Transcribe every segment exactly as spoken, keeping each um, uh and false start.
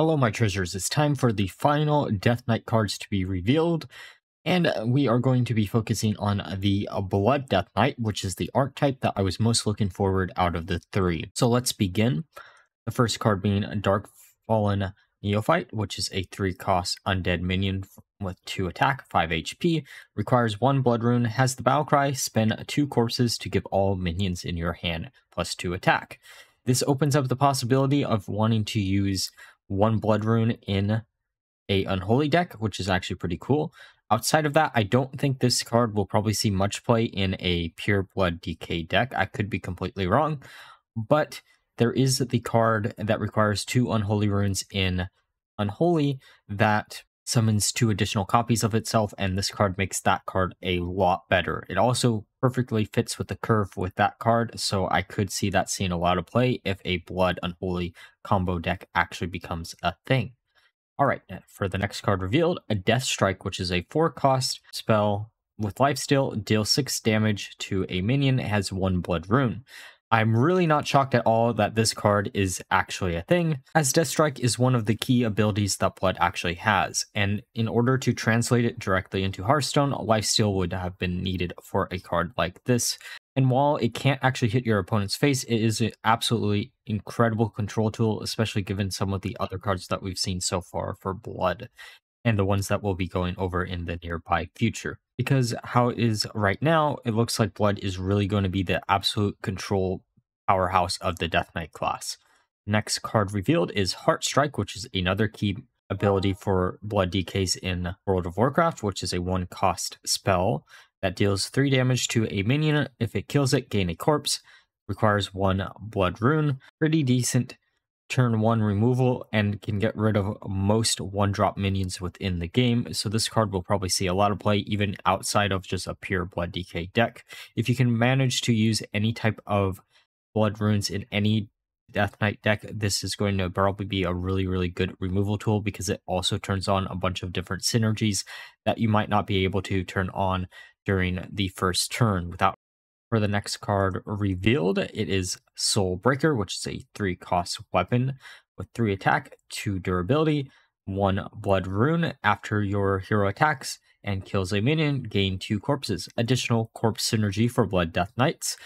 Hello my treasures, it's time for the final Death Knight cards to be revealed, and we are going to be focusing on the Blood Death Knight, which is the archetype that I was most looking forward out of the three. So let's begin, the first card being Dark Fallen Neophyte, which is a three cost undead minion with two attack, five H P, requires one blood rune, has the battlecry, spend two corpses to give all minions in your hand plus two attack. This opens up the possibility of wanting to use one blood rune in a unholy deck, which is actually pretty cool. Outside of that, I don't think this card will probably see much play in a pure blood D K deck. I could be completely wrong, but there is the card that requires two unholy runes in unholy that summons two additional copies of itself, and this card makes that card a lot better. It also perfectly fits with the curve with that card, so I could see that seeing a lot of play if a blood unholy combo deck actually becomes a thing. Alright, for the next card revealed, a Death Strike, which is a four cost spell with lifesteal, deal six damage to a minion, has one blood rune. I'm really not shocked at all that this card is actually a thing, as Death Strike is one of the key abilities that Blood actually has, and in order to translate it directly into Hearthstone, lifesteal would have been needed for a card like this. And while it can't actually hit your opponent's face, it is an absolutely incredible control tool, especially given some of the other cards that we've seen so far for Blood, and the ones that we'll be going over in the nearby future. Because how it is right now, it looks like Blood is really going to be the absolute control powerhouse of the Death Knight class. Next card revealed is Heartstrike, which is another key ability for Blood D Ks in World of Warcraft, which is a one cost spell that deals three damage to a minion. If it kills it, gain a corpse, requires one blood rune, pretty decent turn one removal, and can get rid of most one drop minions within the game. So this card will probably see a lot of play even outside of just a pure blood D K deck. If you can manage to use any type of blood runes in any Death Knight deck, this is going to probably be a really really good removal tool, because it also turns on a bunch of different synergies that you might not be able to turn on during the first turn without. For the next card revealed, it is Soulbreaker, which is a three cost weapon with three attack, two durability, one blood rune. After your hero attacks and kills a minion, gain two corpses. Additional corpse synergy for Blood Death Knights.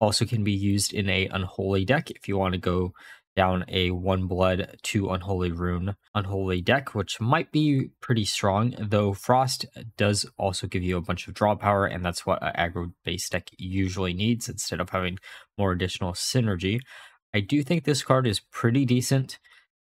Also can be used in a unholy deck if you want to go down a one blood, two unholy rune unholy deck, which might be pretty strong, though Frost does also give you a bunch of draw power, and that's what an aggro-based deck usually needs instead of having more additional synergy. I do think this card is pretty decent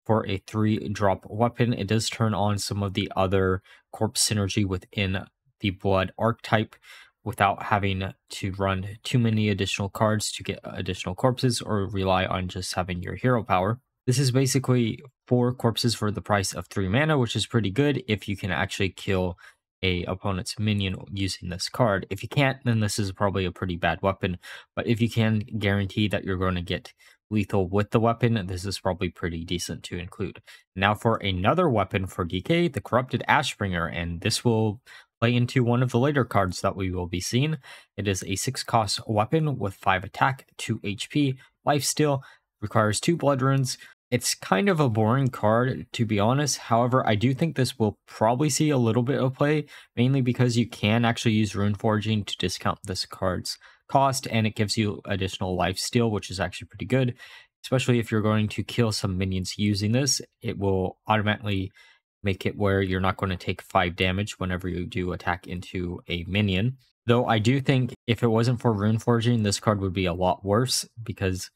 for a three drop weapon. It does turn on some of the other corpse synergy within the Blood archetype, without having to run too many additional cards to get additional corpses or rely on just having your hero power. This is basically four corpses for the price of three mana, which is pretty good if you can actually kill a opponent's minion using this card. If you can't, then this is probably a pretty bad weapon, but if you can guarantee that you're going to get lethal with the weapon, this is probably pretty decent to include. Now for another weapon for D K, the Corrupted Ashbringer, and this will play into one of the later cards that we will be seeing. It is a six cost weapon with five attack, two H P, lifesteal, requires two blood runes. It's kind of a boring card, to be honest. However, I do think this will probably see a little bit of play, mainly because you can actually use rune forging to discount this card's cost, and it gives you additional lifesteal, which is actually pretty good, especially if you're going to kill some minions using this. It will automatically make it where you're not going to take five damage whenever you do attack into a minion. Though I do think if it wasn't for rune forging, this card would be a lot worse, because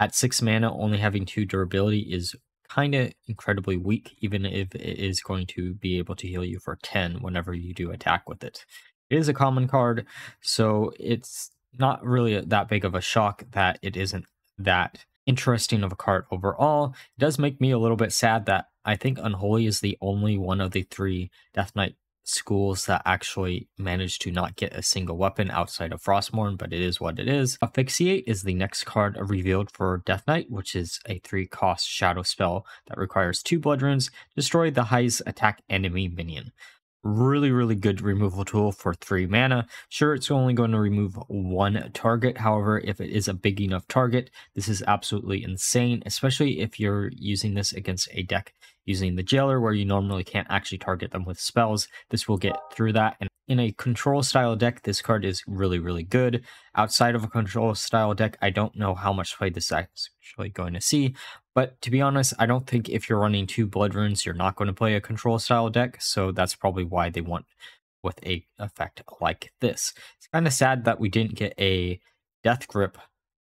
at six mana, only having two durability is kind of incredibly weak, even if it is going to be able to heal you for ten whenever you do attack with it. It is a common card, so it's not really that big of a shock that it isn't that interesting of a card overall. It does make me a little bit sad that I think Unholy is the only one of the three Death Knight schools that actually managed to not get a single weapon outside of Frostmourne, but it is what it is. Asphyxiate is the next card revealed for Death Knight, which is a three cost shadow spell that requires two blood runes, destroy the highest attack enemy minion. Really, really good removal tool for three mana. Sure, it's only going to remove one target. However, if it is a big enough target, this is absolutely insane, especially if you're using this against a deck using the Jailer, where you normally can't actually target them with spells. This will get through that. And in a control style deck, this card is really, really good. Outside of a control style deck, I don't know how much play this is actually going to see. But to be honest, I don't think if you're running two Blood Runes, you're not going to play a control style deck. So that's probably why they went with a effect like this. It's kind of sad that we didn't get a Death Grip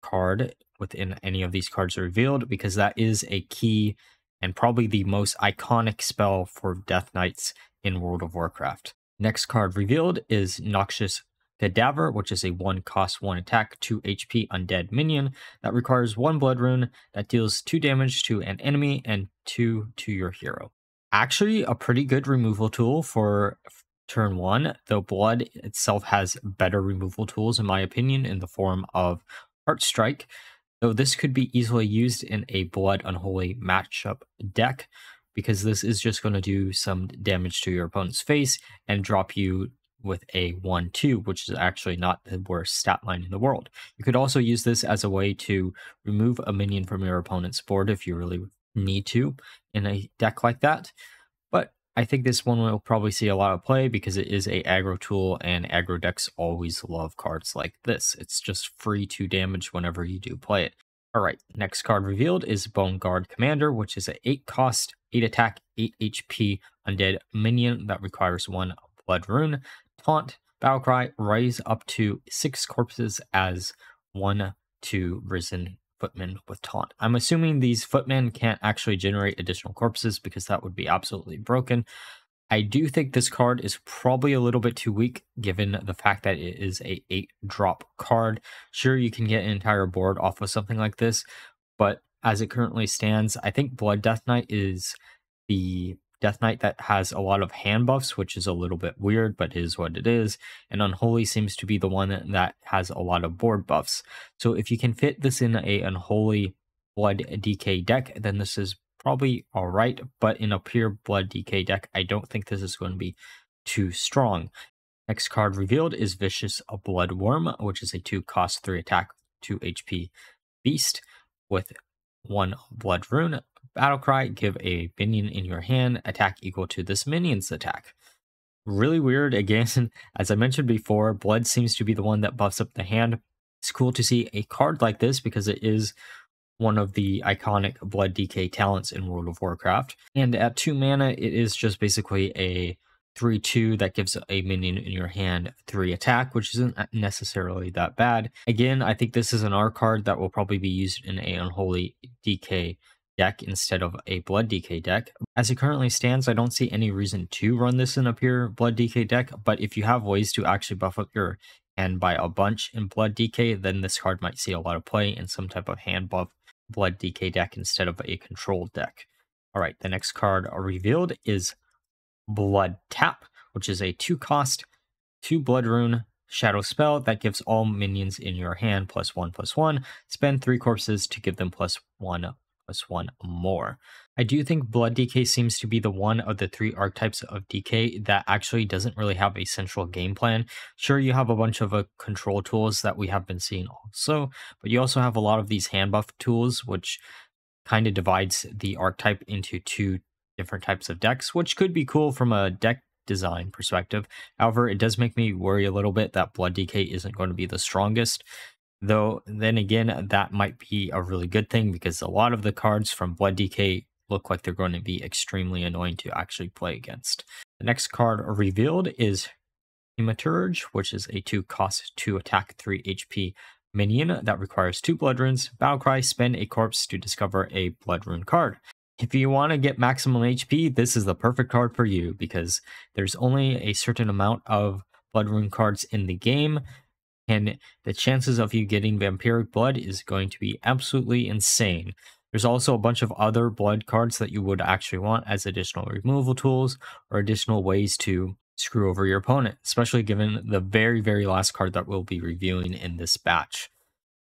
card within any of these cards revealed, because that is a key and probably the most iconic spell for Death Knights in World of Warcraft. Next card revealed is Noxious Cadaver, which is a one cost, one attack, two H P undead minion that requires one Blood Rune that deals two damage to an enemy and two to your hero. Actually, a pretty good removal tool for turn one, though Blood itself has better removal tools, in my opinion, in the form of Heartstrike, though this could be easily used in a Blood Unholy matchup deck, because this is just going to do some damage to your opponent's face and drop you with a one two, which is actually not the worst stat line in the world. You could also use this as a way to remove a minion from your opponent's board if you really need to in a deck like that. But I think this one will probably see a lot of play because it is a aggro tool, and aggro decks always love cards like this. It's just free to damage whenever you do play it. Alright, next card revealed is Bone Guard Commander, which is an eight cost, eight attack, eight H P undead minion that requires one Blood Rune, Taunt, Battlecry, raise up to six corpses as one two Risen Footmen with Taunt. I'm assuming these Footmen can't actually generate additional corpses because that would be absolutely broken. I do think this card is probably a little bit too weak given the fact that it is a eight drop card. Sure, you can get an entire board off of something like this, but as it currently stands, I think Blood Death Knight is the Death Knight that has a lot of hand buffs, which is a little bit weird, but is what it is. And Unholy seems to be the one that has a lot of board buffs. So if you can fit this in a Unholy Blood D K deck, then this is probably all right. But in a pure Blood D K deck, I don't think this is going to be too strong. Next card revealed is Vicious Blood Worm, which is a two cost, three attack, two H P beast with one Blood Rune. Battlecry, give a minion in your hand attack equal to this minion's attack. Really weird. Again, as I mentioned before, Blood seems to be the one that buffs up the hand. It's cool to see a card like this because it is one of the iconic Blood D K talents in World of Warcraft. And at two mana, it is just basically a three two that gives a minion in your hand three attack, which isn't necessarily that bad. Again, I think this is an R card that will probably be used in a Unholy D K deck instead of a Blood D K deck. As it currently stands, I don't see any reason to run this in a pure Blood D K deck, but if you have ways to actually buff up your hand by a bunch in Blood D K, then this card might see a lot of play in some type of hand buff Blood D K deck instead of a control deck. Alright, the next card revealed is Blood Tap, which is a two cost, two Blood Rune shadow spell that gives all minions in your hand plus one plus one. Spend three corpses to give them plus one plus one more. I do think Blood D K seems to be the one of the three archetypes of D K that actually doesn't really have a central game plan. Sure, you have a bunch of uh, control tools that we have been seeing also, but you also have a lot of these hand buff tools, which kind of divides the archetype into two different types of decks, which could be cool from a deck design perspective. However, it does make me worry a little bit that Blood D K isn't going to be the strongest. Though, then again, that might be a really good thing because a lot of the cards from Blood D K look like they're going to be extremely annoying to actually play against. The next card revealed is Hematurge, which is a two cost, two attack, three H P minion that requires two Blood Runes. Battlecry, spend a corpse to discover a Blood Rune card. If you want to get maximum H P, this is the perfect card for you because there's only a certain amount of Blood Rune cards in the game, and the chances of you getting Vampiric Blood is going to be absolutely insane. There's also a bunch of other Blood cards that you would actually want as additional removal tools or additional ways to screw over your opponent, especially given the very, very last card that we'll be reviewing in this batch.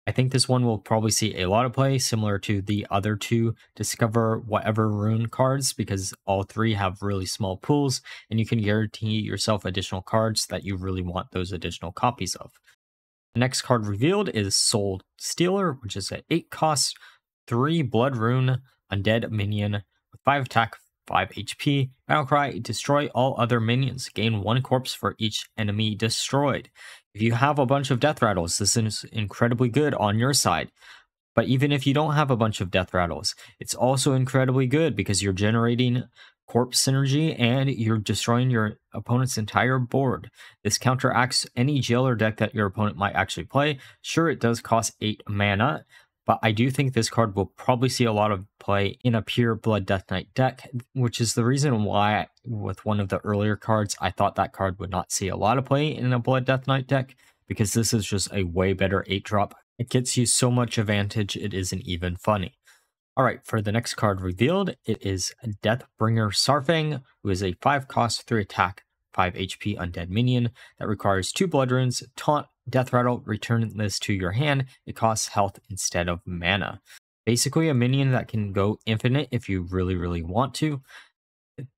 I think this one will probably see a lot of play, similar to the other two Discover Whatever Rune cards, because all three have really small pools, and you can guarantee yourself additional cards that you really want those additional copies of. The next card revealed is Soul Stealer, which is an eight cost, three Blood Rune, undead minion with five attack, five H P. Battlecry, destroy all other minions. Gain one corpse for each enemy destroyed. If you have a bunch of death rattles, this is incredibly good on your side. But even if you don't have a bunch of death rattles, it's also incredibly good because you're generating corpse synergy and you're destroying your opponent's entire board. This counteracts any jailer deck that your opponent might actually play. Sure, it does cost eight mana, but I do think this card will probably see a lot of play in a pure Blood Death Knight deck, which is the reason why with one of the earlier cards, I thought that card would not see a lot of play in a Blood Death Knight deck, because this is just a way better eight drop. It gets you so much advantage, it isn't even funny. All right, for the next card revealed, it is Deathbringer Saurfang, who is a five cost, three attack, five H P undead minion that requires two blood runes, taunt, death rattle, return this to your hand. It costs health instead of mana. Basically a minion that can go infinite if you really, really want to,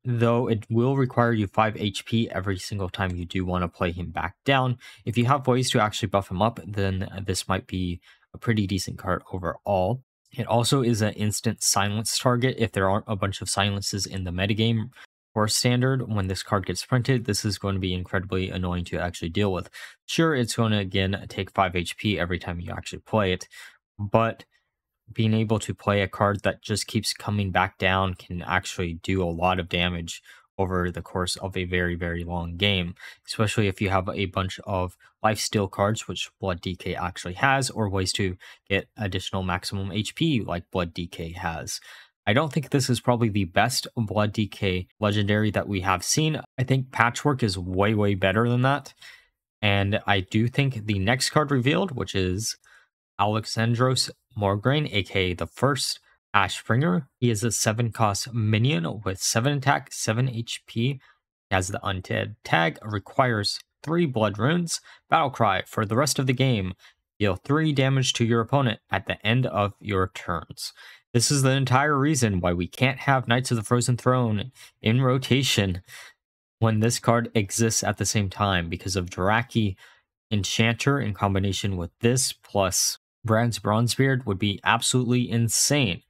though it will require you five H P every single time you do want to play him back down. If you have ways to actually buff him up, then this might be a pretty decent card overall. It also is an instant silence target if there aren't a bunch of silences in the metagame or standard. When this card gets printed, this is going to be incredibly annoying to actually deal with. Sure, it's going to, again, take five H P every time you actually play it, but being able to play a card that just keeps coming back down can actually do a lot of damage over the course of a very, very long game, especially if you have a bunch of lifesteal cards, which Blood D K actually has, or ways to get additional maximum H P like Blood D K has. I don't think this is probably the best Blood D K legendary that we have seen. I think Patchwork is way, way better than that. And I do think the next card revealed, which is Alexandros Mograine, aka the first Ashbringer. He is a seven cost minion with seven attack, seven H P. He has the undead tag, requires three blood runes. Battlecry, for the rest of the game, deal three damage to your opponent at the end of your turns. This is the entire reason why we can't have Knights of the Frozen Throne in rotation when this card exists at the same time, because of Draki Enchanter in combination with this plus Brann Bronzebeard would be absolutely insane.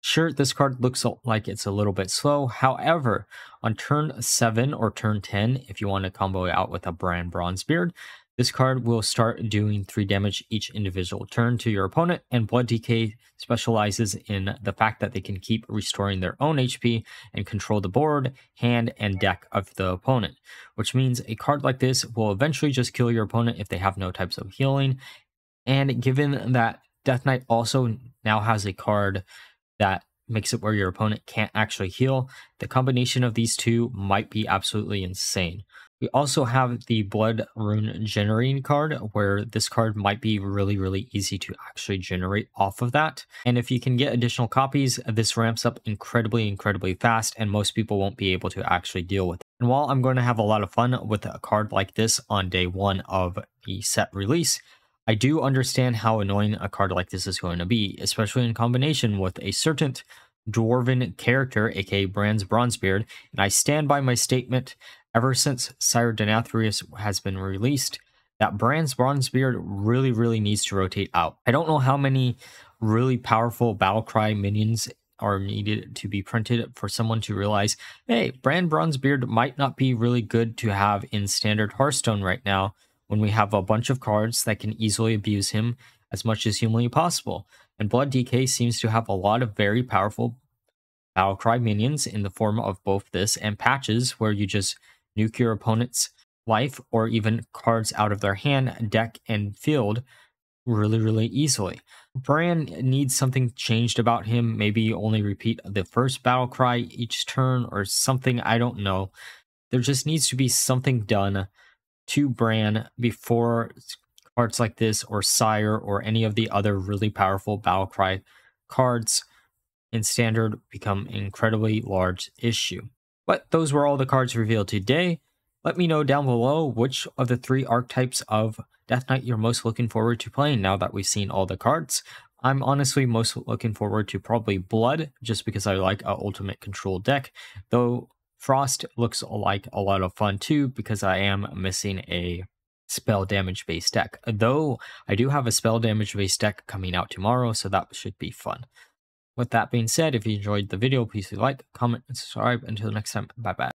Sure, this card looks like it's a little bit slow. However, on turn seven or turn ten, if you want to combo it out with a Brann Bronzebeard, this card will start doing three damage each individual turn to your opponent. And Blood D K specializes in the fact that they can keep restoring their own H P and control the board, hand, and deck of the opponent, which means a card like this will eventually just kill your opponent if they have no types of healing. And given that Death Knight also now has a card that makes it where your opponent can't actually heal, the combination of these two might be absolutely insane. We also have the Blood Rune Generating card, where this card might be really, really easy to actually generate off of that. And if you can get additional copies, this ramps up incredibly, incredibly fast, and most people won't be able to actually deal with it. And while I'm going to have a lot of fun with a card like this on day one of the set release, I do understand how annoying a card like this is going to be, especially in combination with a certain dwarven character, aka Brann Bronzebeard, and I stand by my statement ever since Sire Denathrius has been released that Brann Bronzebeard really, really needs to rotate out. I don't know how many really powerful Battlecry minions are needed to be printed for someone to realize, hey, Brann Bronzebeard might not be really good to have in standard Hearthstone right now, when we have a bunch of cards that can easily abuse him as much as humanly possible. And Blood D K seems to have a lot of very powerful Battlecry minions in the form of both this and patches, where you just nuke your opponent's life or even cards out of their hand, deck, and field really, really easily. Brann needs something changed about him, maybe only repeat the first Battlecry each turn or something, I don't know. There just needs to be something done to Brann before cards like this or Sire or any of the other really powerful Battlecry cards in standard become an incredibly large issue. But those were all the cards revealed today. Let me know down below which of the three archetypes of Death Knight you're most looking forward to playing now that we've seen all the cards. I'm honestly most looking forward to probably Blood, just because I like an ultimate control deck, though Frost looks like a lot of fun too, because I am missing a spell damage based deck, though I do have a spell damage based deck coming out tomorrow, so that should be fun. With that being said, if you enjoyed the video, please do like, comment, and subscribe. Until next time, bye bye.